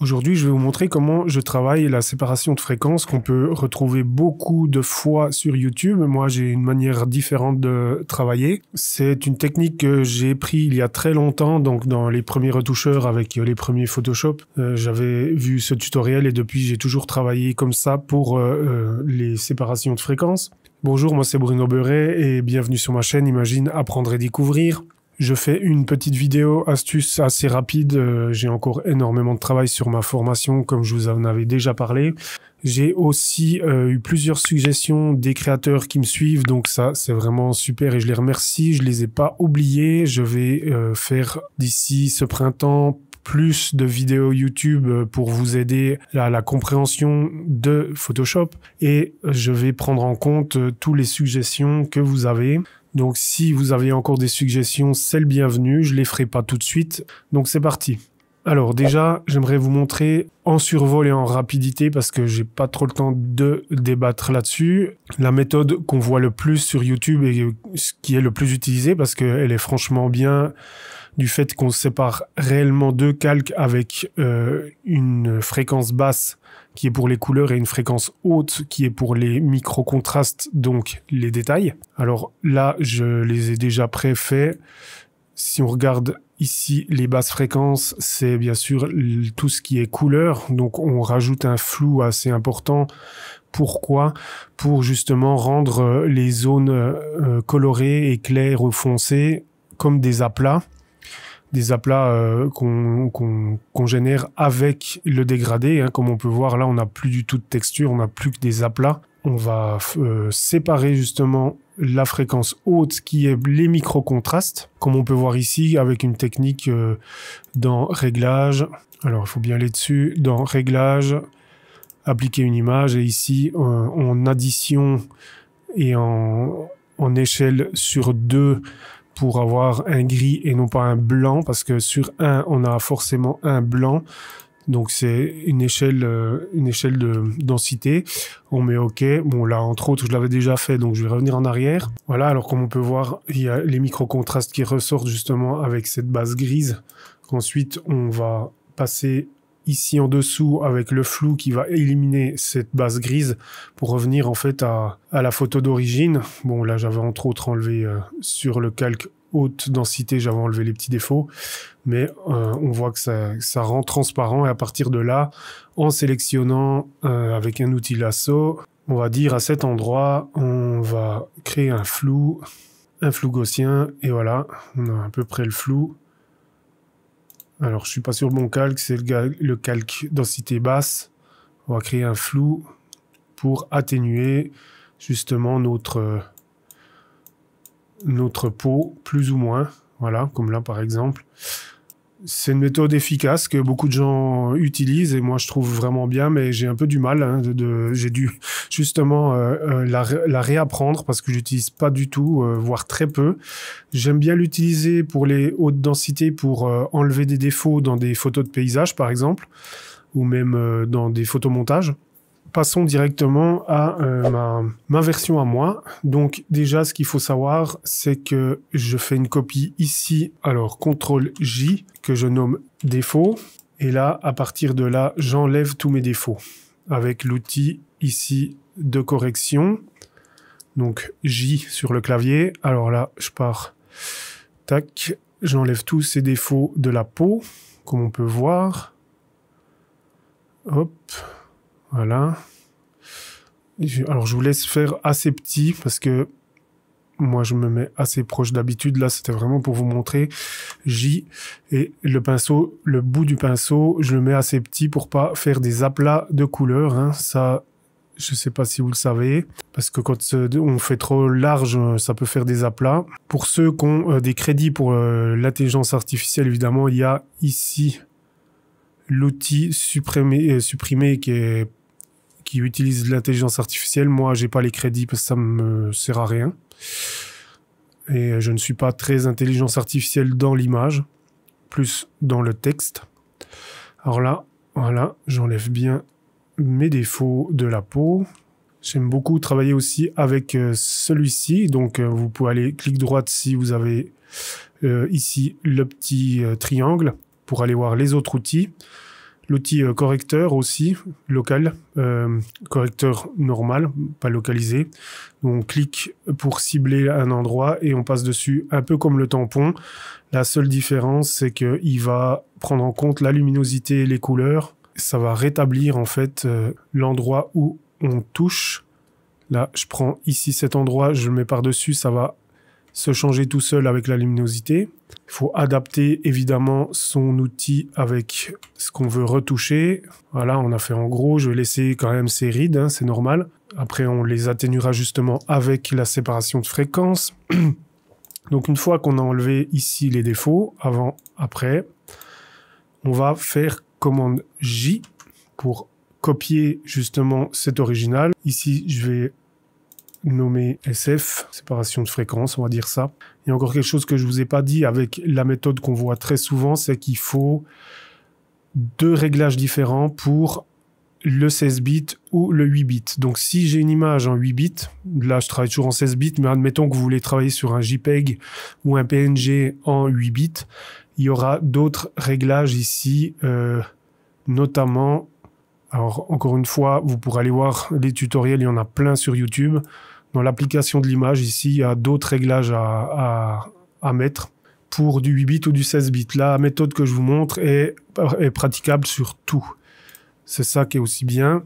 Aujourd'hui, je vais vous montrer comment je travaille la séparation de fréquences qu'on peut retrouver beaucoup de fois sur YouTube. Moi, j'ai une manière différente de travailler. C'est une technique que j'ai prise il y a très longtemps, donc dans les premiers retoucheurs avec les premiers Photoshop. J'avais vu ce tutoriel et depuis, j'ai toujours travaillé comme ça pour les séparations de fréquences. Bonjour, moi c'est Bruno Beuret et bienvenue sur ma chaîne Imagine Apprendre et Découvrir. Je fais une petite vidéo astuce assez rapide. J'ai encore énormément de travail sur ma formation, comme je vous en avais déjà parlé. J'ai aussi eu plusieurs suggestions des créateurs qui me suivent, donc ça c'est vraiment super et je les remercie. Je les ai pas oubliés. Je vais faire d'ici ce printemps plus de vidéos YouTube pour vous aider à la compréhension de Photoshop et je vais prendre en compte toutes les suggestions que vous avez. Donc si vous avez encore des suggestions, c'est le bienvenu, je les ferai pas tout de suite. Donc c'est parti. Alors déjà, j'aimerais vous montrer en survol et en rapidité parce que j'ai pas trop le temps de débattre là-dessus. La méthode qu'on voit le plus sur YouTube et ce qui est le plus utilisé parce qu'elle est franchement bien du fait qu'on sépare réellement deux calques avec une fréquence basse qui est pour les couleurs et une fréquence haute qui est pour les micro-contrastes, donc les détails. Alors là, je les ai déjà préfaits. Si on regarde ici les basses fréquences, c'est bien sûr tout ce qui est couleur. Donc on rajoute un flou assez important. Pourquoi? Pour justement rendre les zones colorées et claires ou foncées comme des aplats. Des aplats qu'on génère avec le dégradé. Hein. Comme on peut voir, là, on n'a plus du tout de texture, on n'a plus que des aplats. On va séparer justement la fréquence haute qui est les micro-contrastes. Comme on peut voir ici, avec une technique dans Réglages. Alors, il faut bien aller dessus. Dans Réglages, appliquer une image. Et ici, en addition et en échelle sur 2, pour avoir un gris et non pas un blanc, parce que sur 1, on a forcément un blanc. Donc c'est une échelle de densité. On met OK. Bon là, entre autres, je l'avais déjà fait, donc je vais revenir en arrière. Voilà, alors comme on peut voir, il y a les micro-contrastes qui ressortent justement avec cette base grise. Ensuite, on va passer ici en dessous avec le flou qui va éliminer cette base grise pour revenir en fait à la photo d'origine. Bon là, j'avais entre autres enlevé sur le calque haute densité, j'avais enlevé les petits défauts, mais on voit que ça rend transparent et à partir de là, en sélectionnant avec un outil lasso, on va dire à cet endroit, on va créer un flou gaussien et voilà, on a à peu près le flou. Alors je suis pas sur mon calque, c'est le calque densité basse. On va créer un flou pour atténuer justement notre peau, plus ou moins, voilà, comme là par exemple. C'est une méthode efficace que beaucoup de gens utilisent et moi je trouve vraiment bien, mais j'ai un peu du mal, hein, j'ai dû justement la réapprendre parce que j'utilise pas du tout, voire très peu. J'aime bien l'utiliser pour les hautes densités, pour enlever des défauts dans des photos de paysage par exemple, ou même dans des photomontages. Passons directement à ma version à moi. Donc déjà, ce qu'il faut savoir, c'est que je fais une copie ici. Alors, CTRL-J, que je nomme défaut. Et là, à partir de là, j'enlève tous mes défauts avec l'outil ici de correction. Donc, J sur le clavier. Alors là, je pars. Tac. J'enlève tous ces défauts de la peau, comme on peut voir. Hop. Voilà. Alors, je vous laisse faire assez petit parce que moi, je me mets assez proche d'habitude. Là, c'était vraiment pour vous montrer. J et le pinceau, le bout du pinceau, je le mets assez petit pour pas faire des aplats de couleurs. Hein. Ça, je sais pas si vous le savez. Parce que quand on fait trop large, ça peut faire des aplats. Pour ceux qui ont des crédits pour l'intelligence artificielle, évidemment, il y a ici l'outil supprimer qui utilise l'intelligence artificielle. Moi, j'ai pas les crédits parce que ça me sert à rien. Et je ne suis pas très intelligence artificielle dans l'image, plus dans le texte. Alors là, voilà, j'enlève bien mes défauts de la peau. J'aime beaucoup travailler aussi avec celui-ci. Donc, vous pouvez aller clic droit si vous avez ici le petit triangle pour aller voir les autres outils. L'outil correcteur aussi, local, correcteur normal, pas localisé. On clique pour cibler un endroit et on passe dessus un peu comme le tampon. La seule différence, c'est qu'il va prendre en compte la luminosité et les couleurs. Ça va rétablir en fait l'endroit où on touche. Là, je prends ici cet endroit, je le mets par-dessus, ça va se changer tout seul avec la luminosité. Il faut adapter évidemment son outil avec ce qu'on veut retoucher. Voilà, on a fait en gros, je vais laisser quand même ces rides, hein, c'est normal. Après, on les atténuera justement avec la séparation de fréquences. Donc une fois qu'on a enlevé ici les défauts, avant, après, on va faire commande J pour copier justement cet original. Ici, je vais nommé SF, séparation de fréquence, on va dire ça. Et encore quelque chose que je ne vous ai pas dit avec la méthode qu'on voit très souvent, c'est qu'il faut deux réglages différents pour le 16 bits ou le 8 bits. Donc si j'ai une image en 8 bits, là je travaille toujours en 16 bits, mais admettons que vous voulez travailler sur un JPEG ou un PNG en 8 bits, il y aura d'autres réglages ici, notamment... Alors, encore une fois, vous pourrez aller voir les tutoriels, il y en a plein sur YouTube. Dans l'application de l'image, ici, il y a d'autres réglages à mettre pour du 8 bits ou du 16 bits. La méthode que je vous montre est praticable sur tout. C'est ça qui est aussi bien.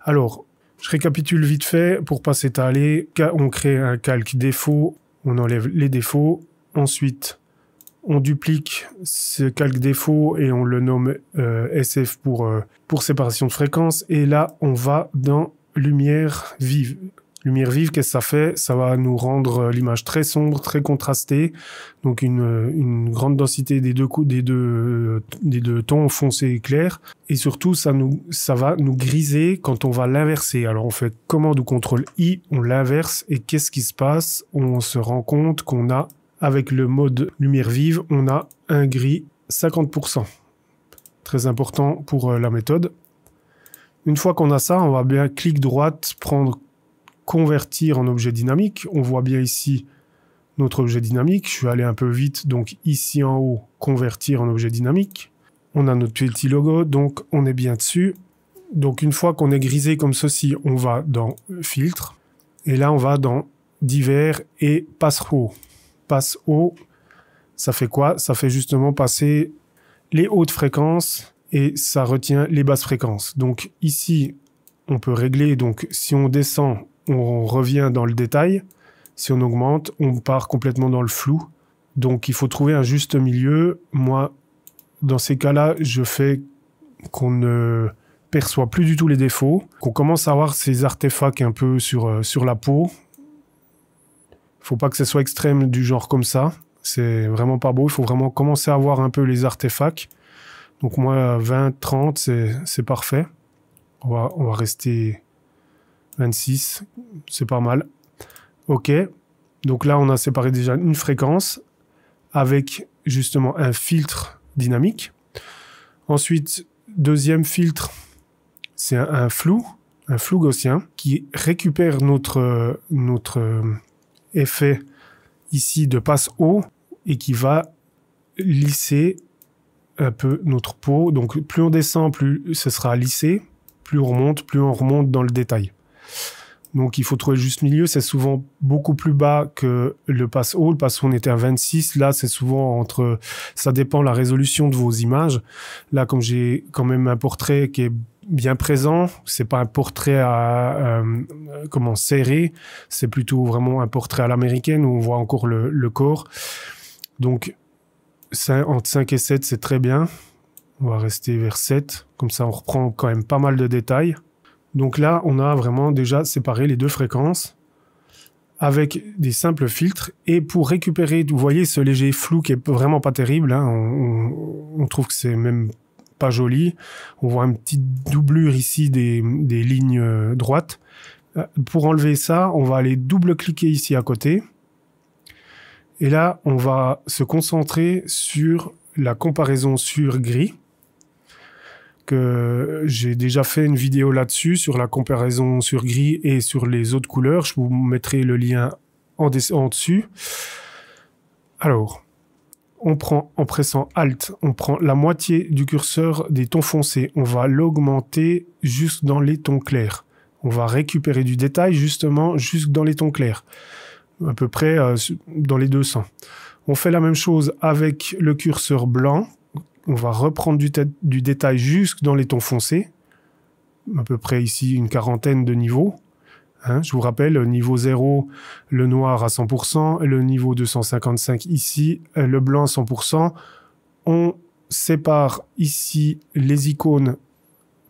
Alors, je récapitule vite fait pour ne pas s'étaler. On crée un calque défaut, on enlève les défauts. Ensuite, on duplique ce calque défaut et on le nomme SF pour séparation de fréquence. Et là, on va dans lumière vive. Lumière vive, qu'est-ce que ça fait? Ça va nous rendre l'image très sombre, très contrastée. Donc une grande densité des deux tons foncés et clairs. Et surtout, ça va nous griser quand on va l'inverser. Alors on fait commande ou contrôle I, on l'inverse. Et qu'est-ce qui se passe? On se rend compte qu'on a... Avec le mode lumière vive, on a un gris 50%. Très important pour la méthode. Une fois qu'on a ça, on va bien clic droit, prendre convertir en objet dynamique. On voit bien ici notre objet dynamique. Je suis allé un peu vite, donc ici en haut, convertir en objet dynamique. On a notre petit logo, donc on est bien dessus. Donc une fois qu'on est grisé comme ceci, on va dans filtre. Et là, on va dans divers et passereaux. Passe haut, ça fait quoi? Ça fait justement passer les hautes fréquences et ça retient les basses fréquences. Donc ici, on peut régler. Donc si on descend, on revient dans le détail. Si on augmente, on part complètement dans le flou. Donc il faut trouver un juste milieu. Moi, dans ces cas-là, je fais qu'on ne perçoit plus du tout les défauts, qu'on commence à avoir ces artefacts un peu sur la peau. Faut pas que ce soit extrême du genre comme ça. C'est vraiment pas beau. Il faut vraiment commencer à voir un peu les artefacts. Donc moi, 20, 30, c'est parfait. On va rester 26. C'est pas mal. OK. Donc là, on a séparé déjà une fréquence avec justement un filtre dynamique. Ensuite, deuxième filtre, c'est un flou gaussien qui récupère notre effet ici de passe haut et qui va lisser un peu notre peau. Donc plus on descend, plus ce sera lissé, plus on remonte dans le détail. Donc il faut trouver le juste milieu, c'est souvent beaucoup plus bas que le passe haut. Le passe haut, on était à 26, là c'est souvent entre... Ça dépend de la résolution de vos images. Là, comme j'ai quand même un portrait qui est bien présent, c'est pas un portrait à comment serré, c'est plutôt vraiment un portrait à l'américaine où on voit encore le corps. Donc entre 5 et 7, c'est très bien. On va rester vers 7, comme ça on reprend quand même pas mal de détails. Donc là, on a vraiment déjà séparé les deux fréquences avec des simples filtres. Et pour récupérer, vous voyez ce léger flou qui est vraiment pas terrible, hein, on trouve que c'est même pas joli. On voit une petite doublure ici des lignes droites. Pour enlever ça, on va aller double-cliquer ici à côté. Et là, on va se concentrer sur la comparaison sur gris. J'ai déjà fait une vidéo là-dessus, sur la comparaison sur gris et sur les autres couleurs. Je vous mettrai le lien en dessous. Alors, on prend, en pressant Alt, on prend la moitié du curseur des tons foncés. On va l'augmenter juste dans les tons clairs. On va récupérer du détail, justement, juste dans les tons clairs. À peu près dans les 200. On fait la même chose avec le curseur blanc. On va reprendre du détail jusque dans les tons foncés. À peu près ici, une quarantaine de niveaux. Hein, je vous rappelle, niveau 0, le noir à 100%, le niveau 255 ici, le blanc à 100%. On sépare ici les icônes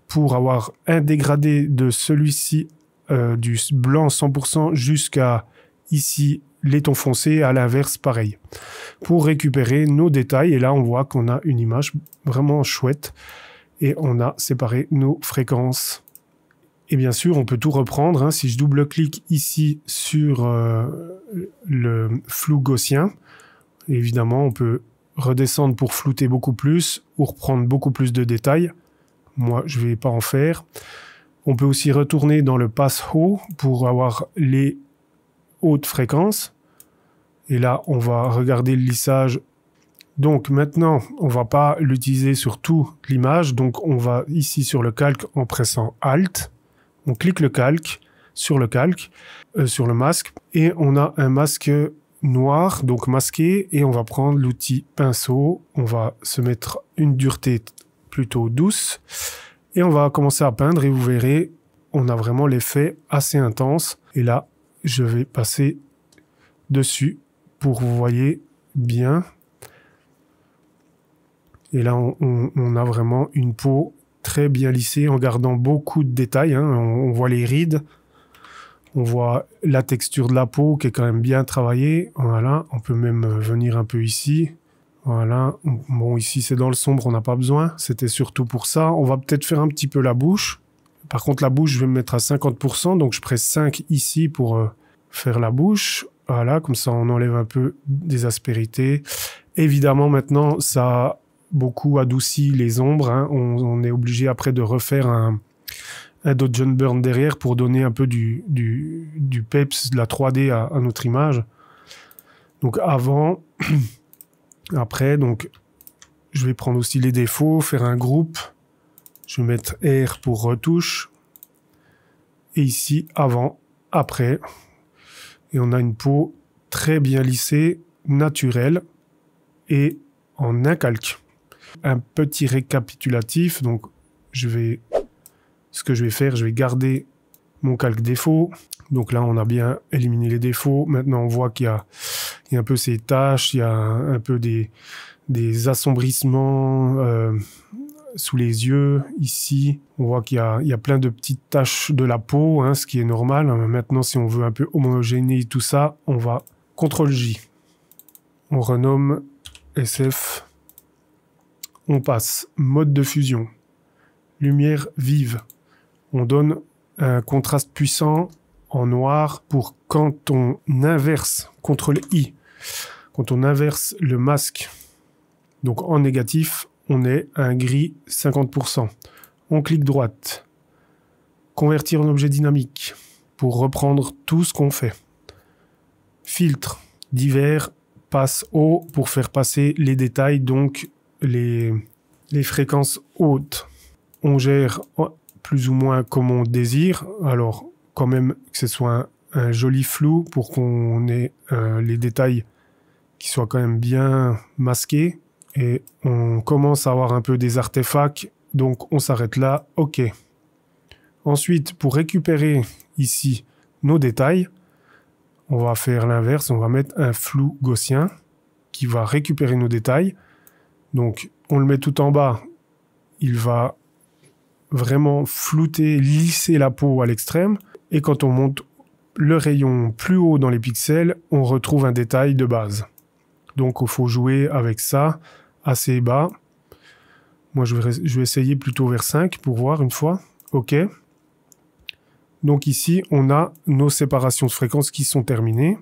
pour avoir un dégradé de celui-ci, du blanc 100% jusqu'à ici, les tons foncés, à l'inverse, pareil. Pour récupérer nos détails, et là on voit qu'on a une image vraiment chouette, et on a séparé nos fréquences. Et bien sûr, on peut tout reprendre, hein. Si je double-clique ici sur le flou gaussien, évidemment, on peut redescendre pour flouter beaucoup plus, ou reprendre beaucoup plus de détails. Moi, je ne vais pas en faire. On peut aussi retourner dans le pass-haut pour avoir les hautes fréquences. Et là, on va regarder le lissage. Donc maintenant, on ne va pas l'utiliser sur toute l'image. Donc on va ici sur le calque en pressant Alt. On clique sur le masque, et on a un masque noir, donc masqué, et on va prendre l'outil pinceau. On va se mettre une dureté plutôt douce, et on va commencer à peindre, et vous verrez, on a vraiment l'effet assez intense. Et là, je vais passer dessus pour vous voyez bien. Et là, on a vraiment une peau très bien lissé en gardant beaucoup de détails, hein. On voit les rides, on voit la texture de la peau qui est quand même bien travaillée. Voilà, on peut même venir un peu ici. Voilà, bon, ici c'est dans le sombre, on n'a pas besoin, c'était surtout pour ça. On va peut-être faire un petit peu la bouche. Par contre, la bouche, je vais me mettre à 50%, donc je presse 5 ici pour faire la bouche. Voilà, comme ça on enlève un peu des aspérités. Évidemment, maintenant, ça beaucoup adouci les ombres, hein. On est obligé après de refaire un Dodge Burn derrière pour donner un peu du peps, de la 3D à notre image. Donc avant, après, donc je vais prendre aussi les défauts, faire un groupe, je vais mettre R pour retouche, et ici avant, après, et on a une peau très bien lissée, naturelle, et en un calque. Un petit récapitulatif, donc ce que je vais faire, je vais garder mon calque défaut. Donc là, on a bien éliminé les défauts. Maintenant, on voit qu'il y a un peu ces taches, il y a un peu des assombrissements sous les yeux. Ici, on voit qu'il y a plein de petites taches de la peau, hein, ce qui est normal. Maintenant, si on veut un peu homogénéiser tout ça, on va CTRL-J. On renomme SF. On passe mode de fusion, lumière vive. On donne un contraste puissant en noir pour quand on inverse, CTRL I, quand on inverse le masque. Donc en négatif, on est à un gris 50%. On clique droite, convertir en objet dynamique pour reprendre tout ce qu'on fait. Filtre, divers, passe haut pour faire passer les détails, donc les fréquences hautes. On gère plus ou moins comme on désire. Alors, quand même que ce soit un joli flou pour qu'on ait les détails qui soient quand même bien masqués. Et on commence à avoir un peu des artefacts. Donc, on s'arrête là. OK. Ensuite, pour récupérer ici nos détails, on va faire l'inverse. On va mettre un flou gaussien qui va récupérer nos détails. Donc, on le met tout en bas, il va vraiment flouter, lisser la peau à l'extrême. Et quand on monte le rayon plus haut dans les pixels, on retrouve un détail de base. Donc, il faut jouer avec ça assez bas. Moi, je vais essayer plutôt vers 5 pour voir une fois. OK. Donc ici, on a nos séparations de fréquences qui sont terminées.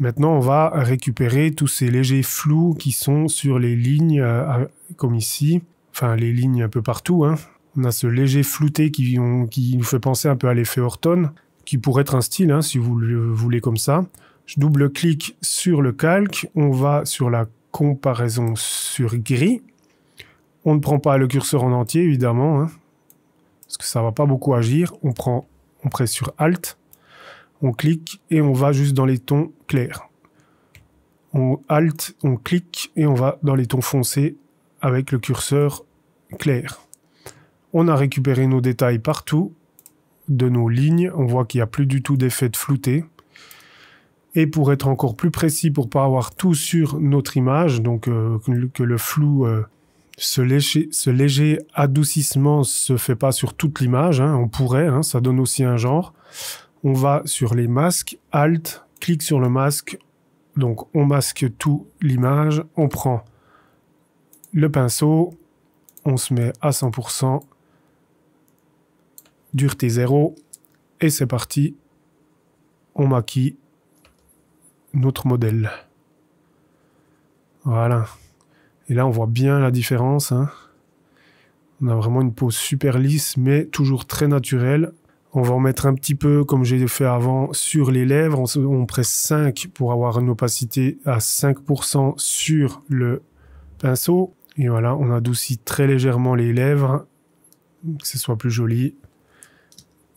Maintenant, on va récupérer tous ces légers flous qui sont sur les lignes, comme ici. Enfin, les lignes un peu partout, hein. On a ce léger flouté qui nous fait penser un peu à l'effet Horton, qui pourrait être un style, hein, si vous le voulez comme ça. Je double-clique sur le calque. On va sur la comparaison sur gris. On ne prend pas le curseur en entier, évidemment, hein, parce que ça ne va pas beaucoup agir. On presse sur Alt, on clique et on va juste dans les tons clairs. On Alt, on clique et on va dans les tons foncés avec le curseur clair. On a récupéré nos détails partout de nos lignes. On voit qu'il n'y a plus du tout d'effet de flouté. Et pour être encore plus précis, pour ne pas avoir tout sur notre image, donc que le flou, ce léger adoucissement ne se fait pas sur toute l'image, hein, on pourrait, hein, ça donne aussi un genre. On va sur les masques, Alt, clique sur le masque, donc on masque tout l'image, on prend le pinceau, on se met à 100%, dureté 0, et c'est parti, on maquille notre modèle. Voilà. Et là, on voit bien la différence, hein. On a vraiment une peau super lisse, mais toujours très naturelle. On va en mettre un petit peu, comme j'ai fait avant, sur les lèvres. On presse 5 pour avoir une opacité à 5% sur le pinceau. Et voilà, on adoucit très légèrement les lèvres, que ce soit plus joli.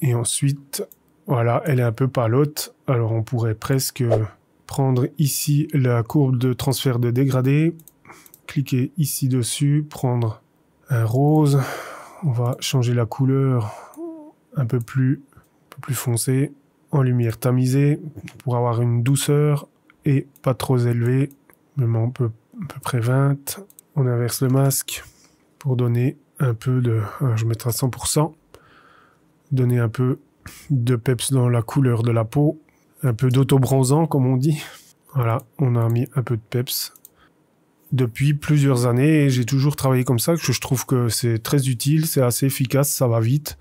Et ensuite, voilà, elle est un peu palote. Alors, on pourrait presque prendre ici la courbe de transfert de dégradé, cliquer ici dessus, prendre un rose, on va changer la couleur un peu plus foncée, en lumière tamisée, pour avoir une douceur et pas trop élevée, même à peu près 20. On inverse le masque pour donner un peu de... Je vais mettre à 100%, donner un peu de peps dans la couleur de la peau. Un peu d'auto-bronzant, comme on dit. Voilà, on a mis un peu de peps. Depuis plusieurs années, j'ai toujours travaillé comme ça. Je trouve que c'est très utile, c'est assez efficace, ça va vite.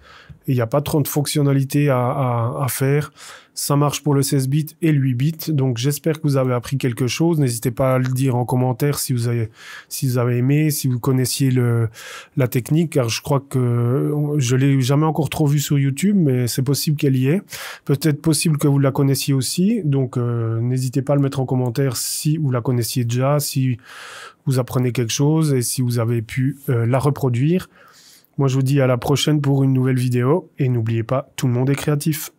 Il n'y a pas trop de fonctionnalités à faire. Ça marche pour le 16 bits et le 8 bits. Donc, j'espère que vous avez appris quelque chose. N'hésitez pas à le dire en commentaire si vous avez aimé, si vous connaissiez la technique, car je crois que je ne l'ai jamais encore trop vue sur YouTube, mais c'est possible qu'elle y est. Peut-être possible que vous la connaissiez aussi. Donc, n'hésitez pas à le mettre en commentaire si vous la connaissiez déjà, si vous apprenez quelque chose et si vous avez pu la reproduire. Moi, je vous dis à la prochaine pour une nouvelle vidéo. Et n'oubliez pas, tout le monde est créatif.